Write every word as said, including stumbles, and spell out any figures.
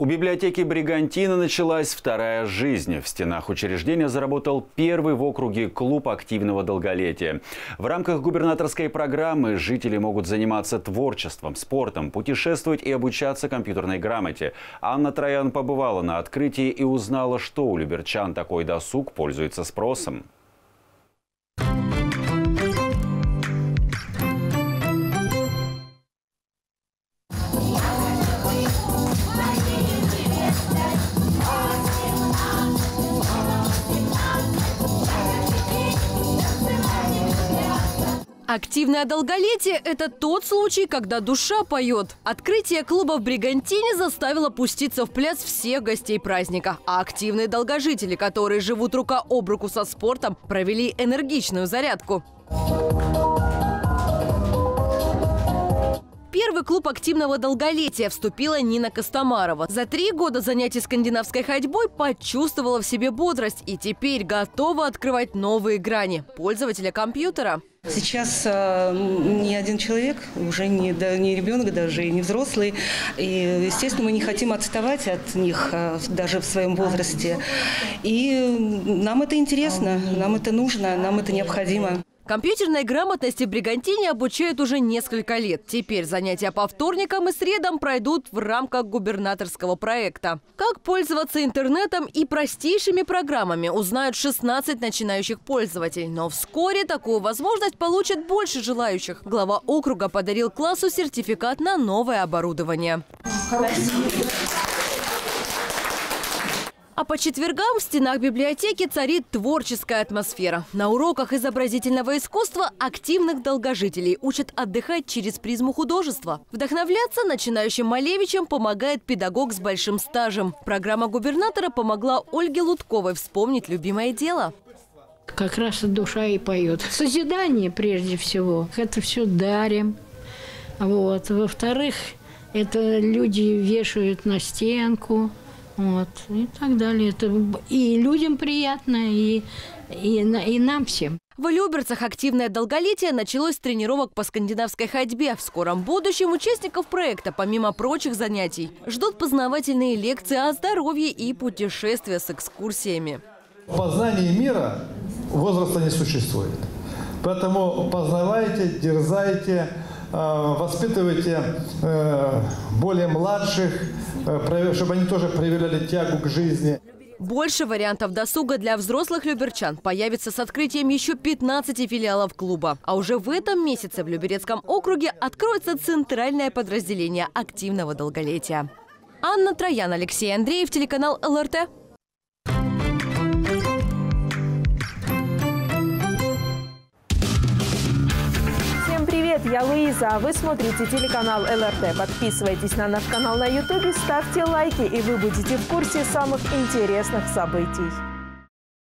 У библиотеки «Бригантина» началась вторая жизнь. В стенах учреждения заработал первый в округе клуб активного долголетия. В рамках губернаторской программы жители могут заниматься творчеством, спортом, путешествовать и обучаться компьютерной грамоте. Анна Троян побывала на открытии и узнала, что у люберчан такой досуг пользуется спросом. Активное долголетие – это тот случай, когда душа поет. Открытие клуба в Бригантине заставило пуститься в пляс всех гостей праздника. А активные долгожители, которые живут рука об руку со спортом, провели энергичную зарядку. Первый клуб активного долголетия вступила Нина Костомарова. За три года занятий скандинавской ходьбой почувствовала в себе бодрость и теперь готова открывать новые грани пользователя компьютера. Сейчас э, ни один человек, уже не, да, не ребенок даже, и не взрослый. И, естественно, мы не хотим отставать от них э, даже в своем возрасте. И нам это интересно, нам это нужно, нам это необходимо. Компьютерной грамотности в Бригантине обучают уже несколько лет. Теперь занятия по вторникам и средам пройдут в рамках губернаторского проекта. Как пользоваться интернетом и простейшими программами, узнают шестнадцать начинающих пользователей. Но вскоре такую возможность получат больше желающих. Глава округа подарил классу сертификат на новое оборудование. Спасибо. А по четвергам в стенах библиотеки царит творческая атмосфера. На уроках изобразительного искусства активных долгожителей учат отдыхать через призму художества. Вдохновляться начинающим Малевичем помогает педагог с большим стажем. Программа губернатора помогла Ольге Лутковой вспомнить любимое дело. Как раз душа и поет. Созидание прежде всего. Это все дарим. Вот. Во-вторых, это люди вешают на стенку. Вот, и так далее. Это и людям приятно, и, и, и нам всем. В Люберцах активное долголетие началось с тренировок по скандинавской ходьбе. В скором будущем участников проекта, помимо прочих занятий, ждут познавательные лекции о здоровье и путешествия с экскурсиями. Познание мира возраста не существует. Поэтому познавайте, дерзайте, воспитывайте более младших, чтобы они тоже проявляли тягу к жизни. Больше вариантов досуга для взрослых люберчан появится с открытием еще пятнадцати филиалов клуба. А уже в этом месяце в Люберецком округе откроется центральное подразделение активного долголетия. Анна Троян, Алексей Андреев, телеканал Эл Эр Тэ. Привет, я Луиза, а вы смотрите телеканал Эл Эр Тэ. Подписывайтесь на наш канал на Ютубе, ставьте лайки, и вы будете в курсе самых интересных событий.